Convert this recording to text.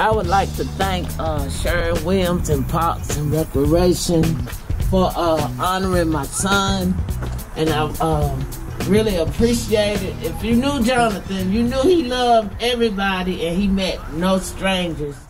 I would like to thank Sharon Williams and Parks and Recreation for honoring my son, and I really appreciate it. If you knew Jonathan, you knew he loved everybody and he met no strangers.